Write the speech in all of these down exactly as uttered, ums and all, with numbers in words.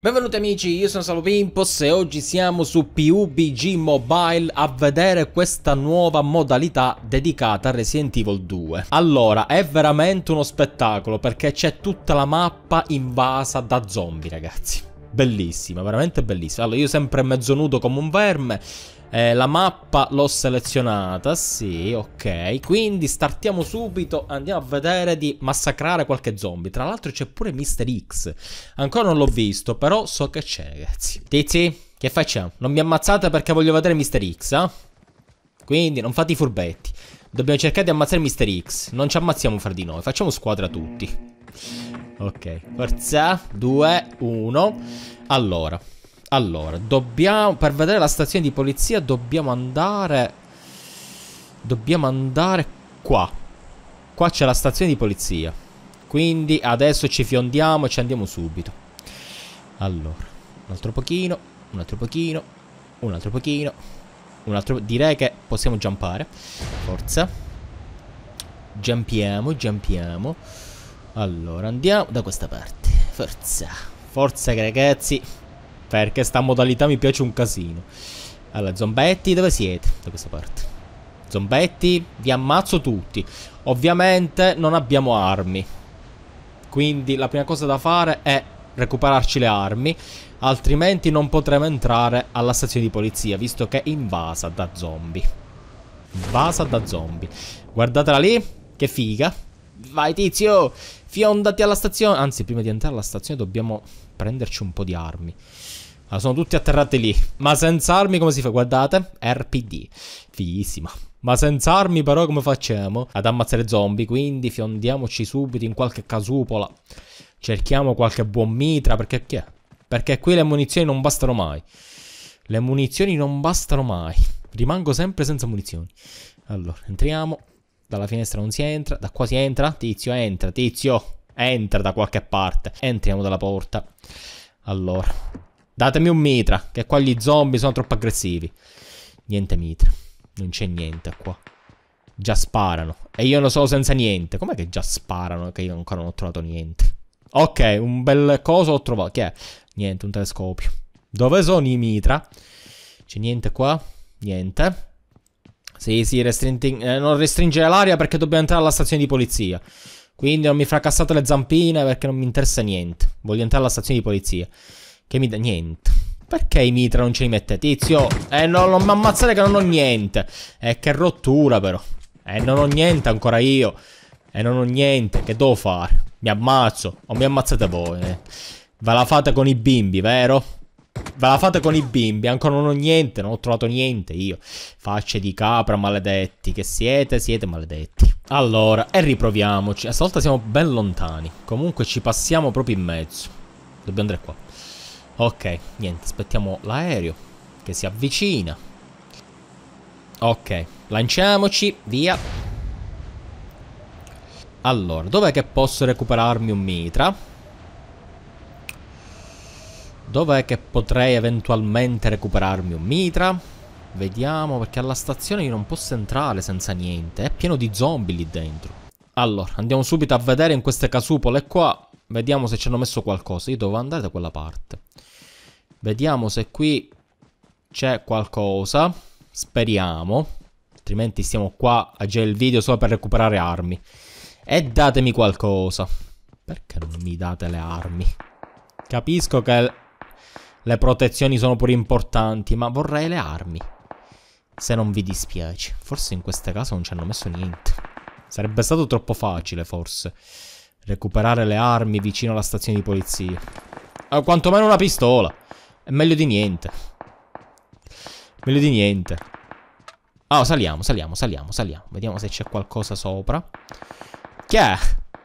Benvenuti amici, io sono Salvo Pimpo e oggi siamo su P U B G Mobile a vedere questa nuova modalità dedicata a Resident Evil due. Allora, è veramente uno spettacolo perché c'è tutta la mappa invasa da zombie, ragazzi. Bellissima, veramente bellissima. Allora, io sempre mezzo nudo come un verme. Eh, la mappa l'ho selezionata, sì, ok. Quindi startiamo subito, andiamo a vedere di massacrare qualche zombie. Tra l'altro c'è pure mister X. Ancora non l'ho visto, però so che c'è, ragazzi. Tizi, che facciamo? Non mi ammazzate perché voglio vedere mister X, eh? Quindi non fate i furbetti. Dobbiamo cercare di ammazzare mister X. Non ci ammazziamo fra di noi, facciamo squadra tutti. Ok, forza, due, uno. Allora, allora, dobbiamo, per vedere la stazione di polizia dobbiamo andare, dobbiamo andare qua. Qua c'è la stazione di polizia, quindi adesso ci fiondiamo e ci andiamo subito. Allora, un altro pochino, un altro pochino, un altro pochino, un altro, direi che possiamo jumpare. Forza, jumpiamo, jumpiamo. Allora, andiamo da questa parte. Forza. Forza, ragazzi. Perché sta modalità mi piace un casino. Allora, zombetti, dove siete? Da questa parte. Zombetti, vi ammazzo tutti. Ovviamente non abbiamo armi. Quindi la prima cosa da fare è recuperarci le armi. Altrimenti non potremo entrare alla stazione di polizia, visto che è invasa da zombie. Invasa da zombie. Guardatela lì. Che figa. Vai, tizio. Fiondati alla stazione. Anzi, prima di entrare alla stazione dobbiamo prenderci un po' di armi. Allora, sono tutti atterrati lì. Ma senza armi come si fa? Guardate, R P D. Fighissima. Ma senza armi però come facciamo ad ammazzare zombie? Quindi fiondiamoci subito in qualche casupola. Cerchiamo qualche buon mitra. Perché chi è? Perché qui le munizioni non bastano mai. Le munizioni non bastano mai. Rimango sempre senza munizioni. Allora, entriamo. Dalla finestra non si entra, da qua si entra, tizio entra, tizio entra da qualche parte. Entriamo dalla porta. Allora, datemi un mitra, che qua gli zombie sono troppo aggressivi. Niente mitra, non c'è niente qua. Già sparano, e io lo so senza niente. Com'è che già sparano, che io ancora non ho trovato niente? Ok, un bel coso ho trovato, che è? Niente, un telescopio. Dove sono i mitra? C'è niente qua? Niente. Sì, sì, eh, non restringere l'aria perché dobbiamo entrare alla stazione di polizia. Quindi non mi fracassate le zampine perché non mi interessa niente. Voglio entrare alla stazione di polizia. Che mi dà niente. Perché i mitra non ce li mette, tizio? Eh, no, non mi ammazzate che non ho niente. Eh, che rottura però. Eh, non ho niente ancora io. Eh, non ho niente. Che devo fare? Mi ammazzo. O mi ammazzate voi, eh. Ve la fate con i bimbi, vero? Ve la fate con i bimbi, ancora non ho niente, non ho trovato niente io. Facce di capra, maledetti, che siete, siete maledetti. Allora, e riproviamoci, a stavolta siamo ben lontani. Comunque ci passiamo proprio in mezzo. Dobbiamo andare qua. Ok, niente, aspettiamo l'aereo che si avvicina. Ok, lanciamoci, via. Allora, dov'è che posso recuperarmi un mitra? Dov'è che potrei eventualmente recuperarmi un mitra? Vediamo, perché alla stazione io non posso entrare senza niente. È pieno di zombie lì dentro. Allora, andiamo subito a vedere in queste casupole qua. Vediamo se ci hanno messo qualcosa. Io dovevo andare da quella parte. Vediamo se qui c'è qualcosa. Speriamo. Altrimenti stiamo qua a girare il video solo per recuperare armi. E datemi qualcosa. Perché non mi date le armi? Capisco che le protezioni sono pure importanti, ma vorrei le armi, se non vi dispiace. Forse in queste case non ci hanno messo niente. Sarebbe stato troppo facile, forse, recuperare le armi vicino alla stazione di polizia. O quantomeno una pistola. È meglio di niente. Meglio di niente. Ah, oh, saliamo, saliamo, saliamo, saliamo. Vediamo se c'è qualcosa sopra. Che è?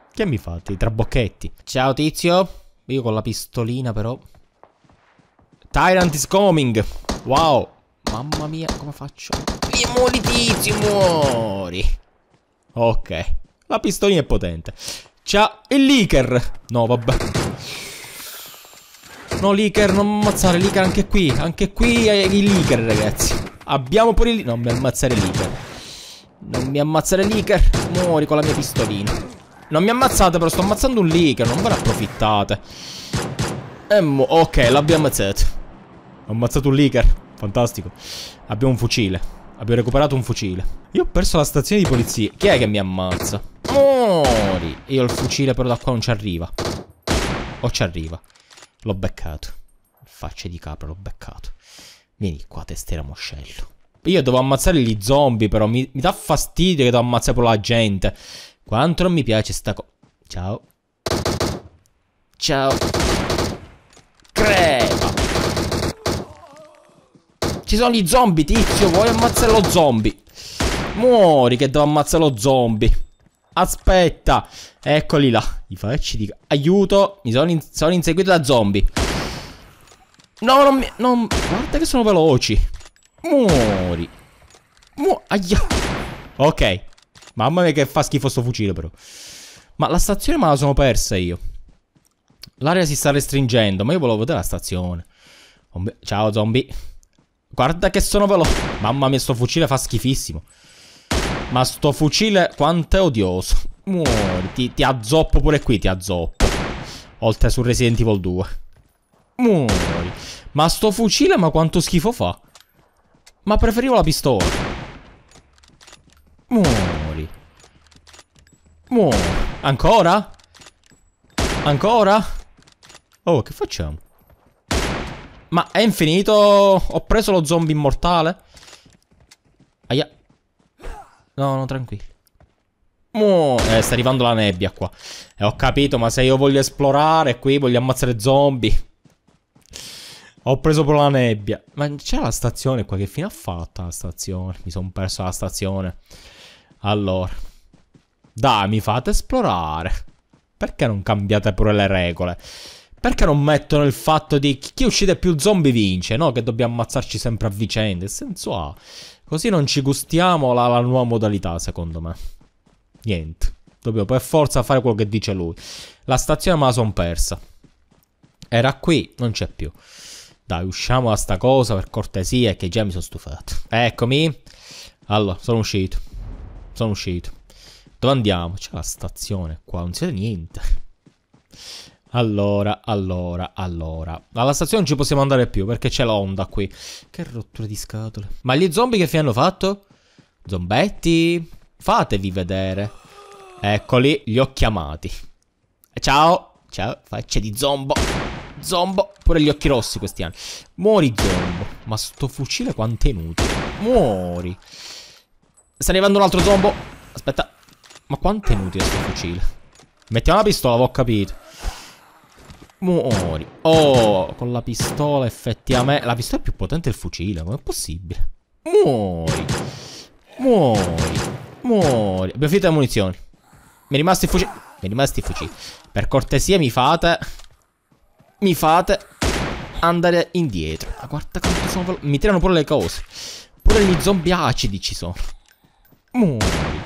Che mi fate? I trabocchetti. Ciao, tizio. Io con la pistolina però. Tyrant is coming. Wow. Mamma mia, come faccio? Lì muori, tizio, muori. Ok. La pistolina è potente. Ciao. Il leaker. No, vabbè. No, leaker, non ammazzare leaker anche qui. Anche qui è il leaker, ragazzi. Abbiamo pure il... Non mi ammazzare leaker. Non mi ammazzare leaker. Muori con la mia pistolina. Non mi ammazzate, però sto ammazzando un leaker. Non ve ne approfittate. E mo... ok, l'abbiamo ammazzato. Ho ammazzato un leaker. Fantastico. Abbiamo un fucile. Abbiamo recuperato un fucile. Io ho perso la stazione di polizia. Chi è che mi ammazza? Mori. Io ho il fucile, però da qua non ci arriva. O ci arriva. L'ho beccato. Faccia di capra, l'ho beccato. Vieni qua, testera moscello. Io devo ammazzare gli zombie, però. Mi, mi dà fastidio che devo ammazzare pure la gente. Quanto non mi piace sta cosa. Ciao. Ciao. Crepa. Ci sono gli zombie, tizio. Vuoi ammazzare lo zombie? Muori che devo ammazzare lo zombie. Aspetta. Eccoli là. I facci di... aiuto. Mi sono, in... sono inseguito da zombie. No, non mi... non... guarda che sono veloci. Muori. Mu... aia. Ok. Mamma mia che fa schifo sto fucile però. Ma la stazione me la sono persa io. L'area si sta restringendo. Ma io volevo vedere la stazione. Ciao zombie. Guarda che sono veloce. Mamma mia sto fucile fa schifissimo. Ma sto fucile quanto è odioso. Muori. Ti, ti azzoppo pure qui. Ti azzoppo. Oltre su Resident Evil due. Muori. Ma sto fucile ma quanto schifo fa. Ma preferivo la pistola. Muori. Muori. Ancora? Ancora? Oh, che facciamo? Ma è infinito? Ho preso lo zombie immortale? Aia. No, no, tranquillo. Muori. Eh, sta arrivando la nebbia qua. E eh, ho capito, ma se io voglio esplorare qui, voglio ammazzare zombie. Ho preso proprio la nebbia. Ma c'è la stazione qua? Che fine ha fatta la stazione? Mi sono perso la stazione. Allora... dai, mi fate esplorare. Perché non cambiate pure le regole? Perché non mettono il fatto di chi uccide più zombie vince? No, che dobbiamo ammazzarci sempre a vicenda. Il senso ha. Così non ci gustiamo la, la nuova modalità, secondo me. Niente. Dobbiamo per forza fare quello che dice lui. La stazione me la son persa. Era qui, non c'è più. Dai, usciamo da sta cosa per cortesia, che già mi sono stufato. Eccomi. Allora, sono uscito. Sono uscito. Dove andiamo? C'è la stazione qua, non si vede niente. Allora, allora, allora. Alla stazione non ci possiamo andare più perché c'è l'onda qui. Che rottura di scatole. Ma gli zombie che fine hanno fatto? Zombetti, fatevi vedere. Eccoli, li ho chiamati. Ciao, ciao, faccia di zombo. Zombo, pure gli occhi rossi questi anni. Muori zombo. Ma sto fucile quanto è inutile. Muori. Sta arrivando un altro zombo. Aspetta. Ma quanto è inutile sto fucile? Mettiamo la pistola, ho capito. Muori. Oh, con la pistola effettivamente. La pistola è più potente del fucile, com'è possibile? Muori. Muori. Muori. Abbiamo finito le munizioni. Mi è rimasto il fucile. Mi è rimasto il fucile. Per cortesia mi fate. Mi fate andare indietro. Ma guarda quanto sono. Mi tirano pure le cose. Pure gli zombie acidi ci sono. Muori.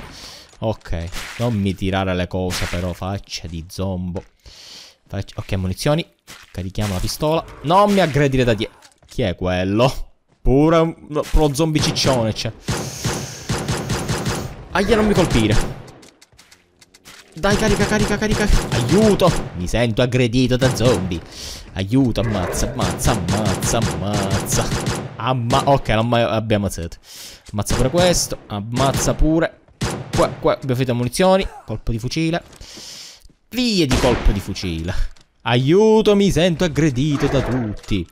Ok, non mi tirare le cose però, faccia di zombo. Faccia... ok, munizioni. Carichiamo la pistola. Non mi aggredire da dietro. Chi è quello? Pure un... pro zombie ciccione c'è. Aia, non mi colpire. Dai, carica, carica, carica. Aiuto. Mi sento aggredito da zombie. Aiuto, ammazza, ammazza, ammazza, ammazza. Amma... ok, non mai... abbiamo ammazzato. Ammazza pure questo. Ammazza pure. Qua, qua, abbiamo finito le munizioni. Colpo di fucile. Via di colpo di fucile. Aiuto, mi sento aggredito da tutti.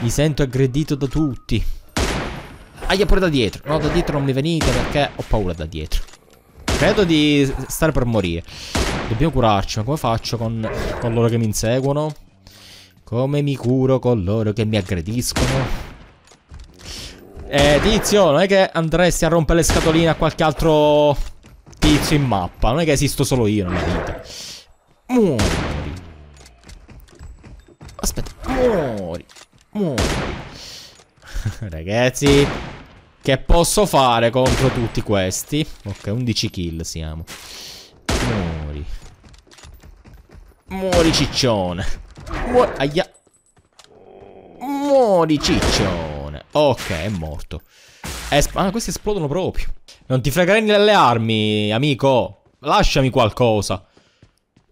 Mi sento aggredito da tutti. Aia, pure da dietro. No, da dietro non mi venite perché ho paura da dietro. Credo di stare per morire. Dobbiamo curarci, ma come faccio con, con loro che mi inseguono? Come mi curo con loro che mi aggrediscono? Eh, tizio, non è che andresti a rompere le scatoline a qualche altro tizio in mappa. Non è che esisto solo io nella vita. Muori. Aspetta, muori. Muori. Ragazzi, che posso fare contro tutti questi? Ok, undici kill siamo. Muori. Muori ciccione. Muori, aia. Muori ciccione. Ok, è morto. Esp ah, questi esplodono proprio. Non ti fregare delle armi, amico. Lasciami qualcosa.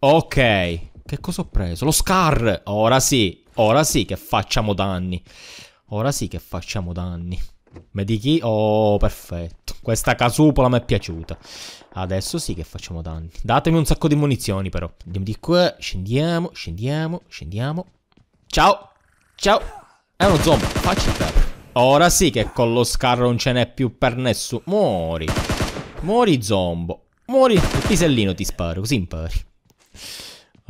Ok. Che cosa ho preso? Lo Scar! Ora sì, ora sì che facciamo danni. Ora sì che facciamo danni. Medichi, oh perfetto. Questa casupola mi è piaciuta. Adesso sì che facciamo danni. Datemi un sacco di munizioni però. Andiamo di qua, scendiamo, scendiamo, scendiamo. Ciao, ciao. È uno zombie, facci il tempo. Ora sì che con lo Scar non ce n'è più per nessuno. Muori, muori zombo. Muori, il pisellino ti sparo, così impari.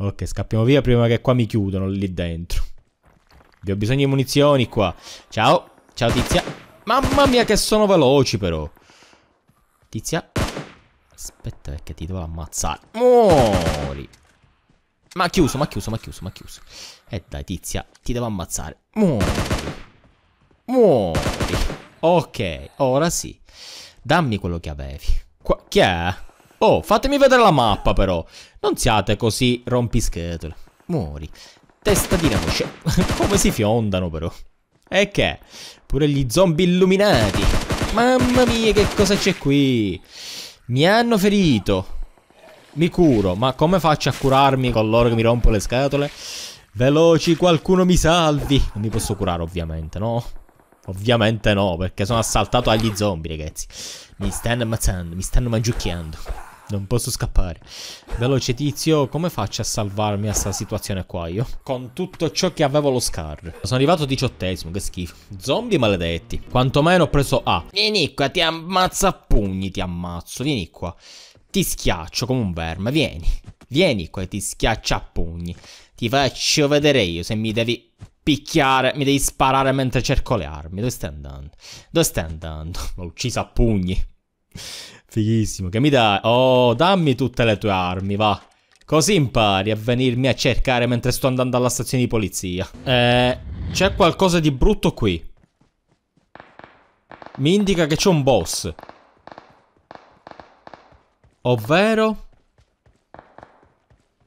Ok, scappiamo via prima che qua mi chiudono lì dentro. Vi ho bisogno di munizioni qua. Ciao, ciao tizia. Mamma mia che sono veloci però. Tizia, aspetta perché ti devo ammazzare. Muori. Ma chiuso, ma chiuso, ma chiuso, ma chiuso. E dai tizia, ti devo ammazzare. Muori. Muori. Ok, ora sì. Dammi quello che avevi. Qua, chi è? Oh, fatemi vedere la mappa però. Non siate così rompischetole. Muori. Testa di noce. Come si fiondano però. E che? Pure gli zombie illuminati. Mamma mia che cosa c'è qui. Mi hanno ferito. Mi curo. Ma come faccio a curarmi con loro che mi rompo le scatole? Veloci, qualcuno mi salvi. Non mi posso curare ovviamente, no? Ovviamente no, perché sono assaltato dagli zombie, ragazzi. Mi stanno ammazzando, mi stanno mangiucchiando. Non posso scappare. Veloce tizio, come faccio a salvarmi a sta situazione qua io? Con tutto ciò che avevo lo Scar. Sono arrivato diciottesimo, che schifo. Zombie maledetti. Quantomeno ho preso A. Vieni qua, ti ammazzo a pugni, ti ammazzo. Vieni qua. Ti schiaccio come un verme, vieni. Vieni qua e ti schiaccio a pugni. Ti faccio vedere io se mi devi... picchiare, mi devi sparare mentre cerco le armi. Dove stai andando? Dove stai andando? L'ho uccisa a pugni. Fighissimo, che mi dai? Oh, dammi tutte le tue armi, va. Così impari a venirmi a cercare mentre sto andando alla stazione di polizia. Eh, c'è qualcosa di brutto qui. Mi indica che c'è un boss. Ovvero?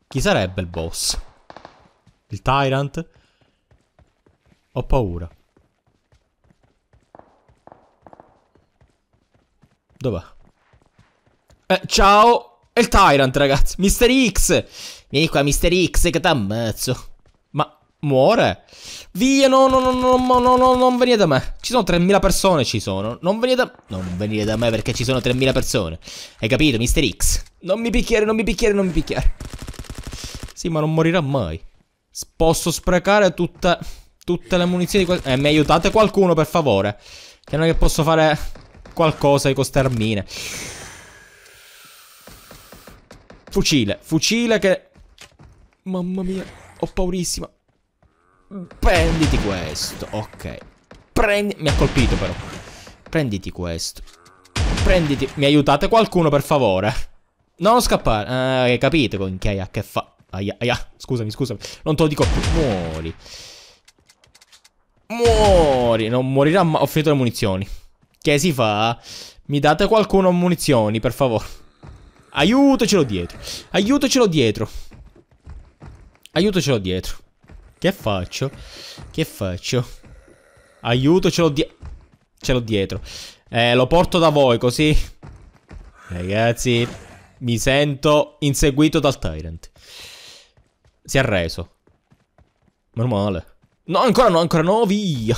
Chi sarebbe il boss? Il Tyrant? Ho paura. Dov'è? Eh, ciao! È il Tyrant, ragazzi. mister X! Vieni qua, mister X, che t'ammazzo. Ma muore? Via, no, no, no, no, no, no, no, non venire da me. Ci sono tremila persone, ci sono. Non venire da... non venire da me perché ci sono tremila persone. Hai capito, mister X? Non mi picchiare, non mi picchiare, non mi picchiare. Sì, ma non morirà mai. Posso sprecare tutta... tutte le munizioni di... Eh, mi aiutate qualcuno per favore. Che non è che posso fare qualcosa di queste armine. Fucile, fucile che... mamma mia, ho paurissima. Prenditi questo, ok. Prendi... mi ha colpito però. Prenditi questo. Prenditi... mi aiutate qualcuno per favore. Non scappare. Eh, capite con chi ha che fa... aia, aia, scusami, scusami. Non te lo dico più. Muori. Muori, non morirà mai. Ho finito le munizioni. Che si fa? Mi date qualcuno munizioni, per favore. Aiutacelo dietro. Aiutacelo dietro. Aiutacelo dietro. Che faccio? Che faccio? Aiutacelo dietro. Ce l'ho dietro. Eh, lo porto da voi così. Ragazzi, mi sento inseguito dal Tyrant. Si è arreso. Meno male. No, ancora no, ancora no, via.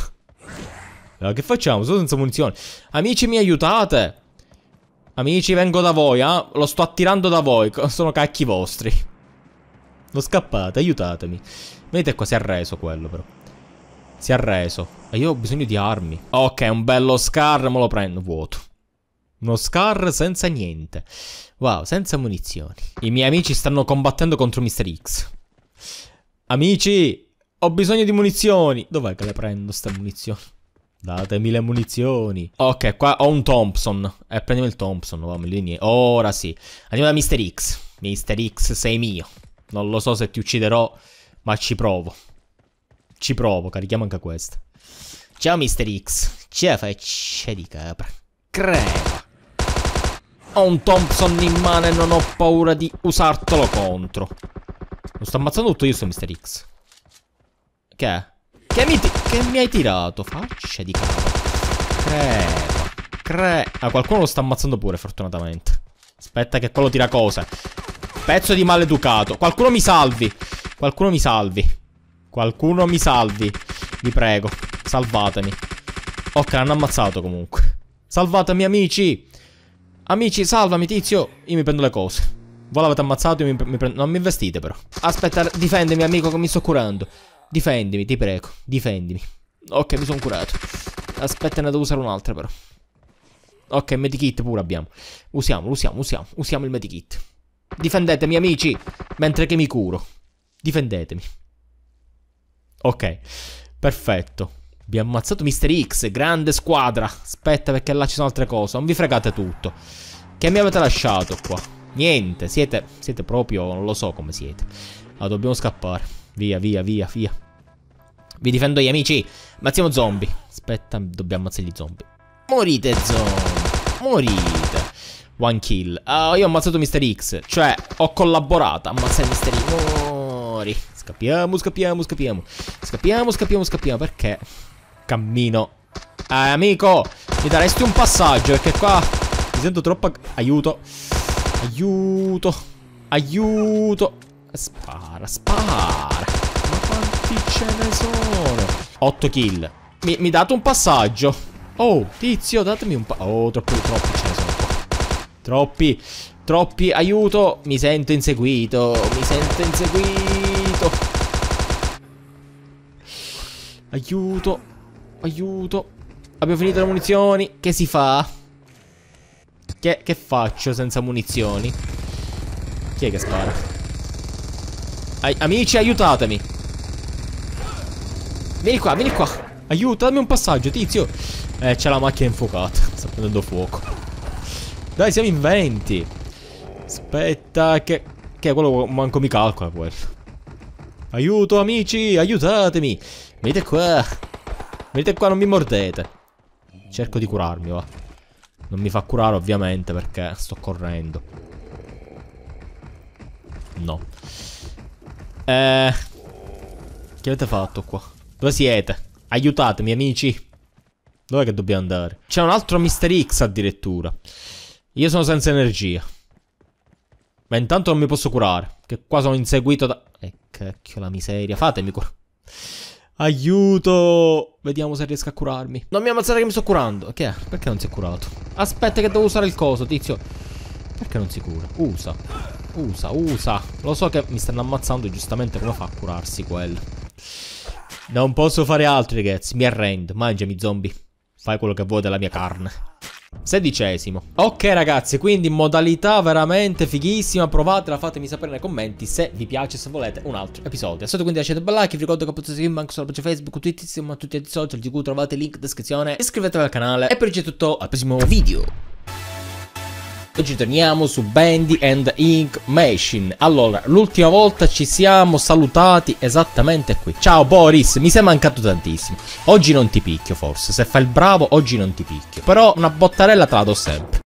Allora, che facciamo? Sono senza munizioni. Amici, mi aiutate. Amici, vengo da voi, eh? Lo sto attirando da voi. Sono cacchi vostri. Non scappate, aiutatemi. Vedete qua, si è arreso quello però. Si è arreso. E io ho bisogno di armi. Ok, un bello Scar, me lo prendo, vuoto. Uno Scar senza niente. Wow, senza munizioni. I miei amici stanno combattendo contro mister X. Amici, ho bisogno di munizioni. Dov'è che le prendo sta munizioni? Datemi le munizioni. Ok, qua ho un Thompson. Eh, prendiamo il Thompson. Vamo, lì, ora sì. Andiamo da mister X. mister X, sei mio. Non lo so se ti ucciderò, ma ci provo. Ci provo, carichiamo anche questa. Ciao mister X. C'è feccia di capra. Crema. Ho un Thompson in mano e non ho paura di usartelo contro. Lo sto ammazzando tutto io sto mister X. Che? Che mi, che mi hai tirato? Faccia di cavolo. Crepa. Cre... ah, qualcuno lo sta ammazzando pure, fortunatamente. Aspetta che quello tira cose. Pezzo di maleducato. Qualcuno mi salvi. Qualcuno mi salvi. Qualcuno mi salvi. Vi prego. Salvatemi. Ok, l'hanno ammazzato comunque. Salvatemi, amici. Amici, salvami, tizio. Io mi prendo le cose. Voi l'avete ammazzato, io mi, mi prendo... Non mi investite però. Aspetta, difendimi, amico, che mi sto curando. Difendimi, ti prego. Difendimi. Ok, mi sono curato. Aspetta, ne devo usare un'altra però. Ok, medikit pure abbiamo. Usiamolo, usiamo, usiamo. Usiamo il medikit. Difendetemi, amici, mentre che mi curo. Difendetemi. Ok, perfetto. Vi ha ammazzato mister X, grande squadra. Aspetta, perché là ci sono altre cose. Non vi fregate tutto. Che mi avete lasciato qua? Niente, siete, siete proprio... Non lo so come siete. Ah, dobbiamo scappare. Via, via, via, via. Vi difendo io, amici. Ammazziamo zombie. Aspetta, dobbiamo ammazzare gli zombie. Morite, zombie. Morite. One kill. Ah, io ho ammazzato mister X. Cioè, ho collaborato a ammazzare mister X. Mori. Scappiamo, scappiamo, scappiamo. Scappiamo, scappiamo, scappiamo. Perché? Cammino. Eh, amico, mi daresti un passaggio? Perché qua mi sento troppo... Aiuto. Aiuto. Aiuto. Spara, spara. Ma quanti ce ne sono? otto kill. Mi, mi date un passaggio? Oh, tizio, datemi un passaggio. Oh, troppi, troppi ce ne sono qua. Troppi, troppi. Aiuto. Mi sento inseguito. Mi sento inseguito. Aiuto. Aiuto. Abbiamo finito le munizioni. Che si fa? Che, che faccio senza munizioni? Chi è che spara? Amici, aiutatemi. Vieni qua, vieni qua. Aiuto, dammi un passaggio, tizio. Eh, c'è la macchina infuocata. Sta prendendo fuoco. Dai, siamo in venti. Aspetta, che... Che quello manco mi calcola, quello. Aiuto, amici, aiutatemi. Venite qua. Venite qua, non mi mordete. Cerco di curarmi, va. Non mi fa curare, ovviamente, perché sto correndo. No. Eh, che avete fatto qua? Dove siete? Aiutatemi, amici. Dov'è che dobbiamo andare? C'è un altro mister X addirittura. Io sono senza energia. Ma intanto non mi posso curare, che qua sono inseguito da... E eh, cacchio la miseria. Fatemi curare. Aiuto. Vediamo se riesco a curarmi. Non mi ammazzate che mi sto curando. Che è? Perché non si è curato? Aspetta che devo usare il coso, tizio. Perché non si cura? Usa. Usa, usa. Lo so che mi stanno ammazzando, giustamente. Come fa a curarsi quello? Non posso fare altro, ragazzi. Mi arrendo. Mangiami, zombie. Fai quello che vuoi della mia carne. Sedicesimo. Ok, ragazzi, quindi modalità veramente fighissima. Provatela, fatemi sapere nei commenti se vi piace, se volete un altro episodio. Sotto quindi lasciate un bel like. Vi ricordo che potete seguirmi anche sulla pagina Facebook, Twitter, ma tutti i social di cui trovate il link in descrizione. Iscrivetevi al canale. E per oggi è tutto. Al prossimo video. Oggi torniamo su Bendy and the Ink Machine. Allora, l'ultima volta ci siamo salutati esattamente qui. Ciao Boris, mi sei mancato tantissimo. Oggi non ti picchio forse, se fai il bravo oggi non ti picchio. Però una bottarella te la do sempre.